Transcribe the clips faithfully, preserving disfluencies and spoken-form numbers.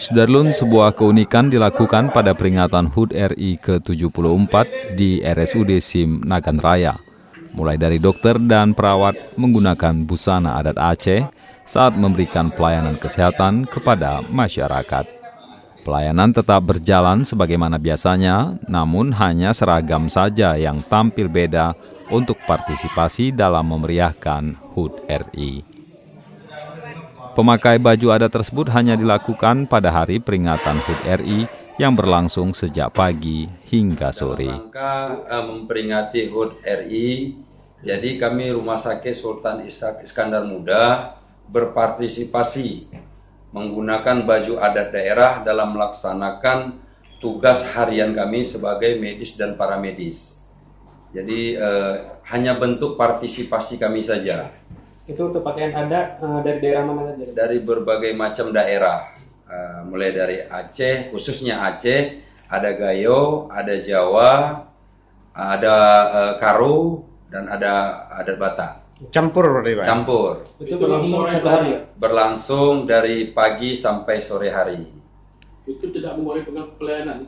Sudarlun, sebuah keunikan dilakukan pada peringatan H U T R I ke tujuh puluh empat di R S U D Sim Nagan Raya. Mulai dari dokter dan perawat menggunakan busana adat Aceh saat memberikan pelayanan kesehatan kepada masyarakat. Pelayanan tetap berjalan sebagaimana biasanya, namun hanya seragam saja yang tampil beda untuk partisipasi dalam memeriahkan H U T R I. Pemakai baju adat tersebut hanya dilakukan pada hari peringatan H U T R I yang berlangsung sejak pagi hingga sore. Dalam rangka memperingati H U T R I, jadi kami Rumah Sakit Sultan Iskandar Muda berpartisipasi menggunakan baju adat daerah dalam melaksanakan tugas harian kami sebagai medis dan paramedis. Jadi eh, hanya bentuk partisipasi kami saja. Itu untuk pakaian adat uh, dari daerah mana saja? Dari berbagai macam daerah, uh, mulai dari Aceh, khususnya Aceh, ada Gayo, ada Jawa, ada uh, Karo, dan ada adat Batak. Campur berarti Pak? Campur. Itu berlangsung satu hari ya? Berlangsung dari pagi sampai sore hari. Itu tidak mengurangi pelayanan?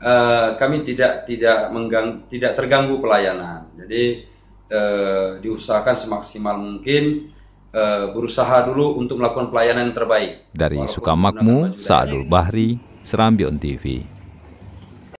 Uh, kami tidak tidak mengganggu, tidak terganggu pelayanan. Jadi Eh, diusahakan semaksimal mungkin, eh, berusaha dulu untuk melakukan pelayanan yang terbaik. Dari Sukamakmu, Sa'adul Bahri, Serambi On T V.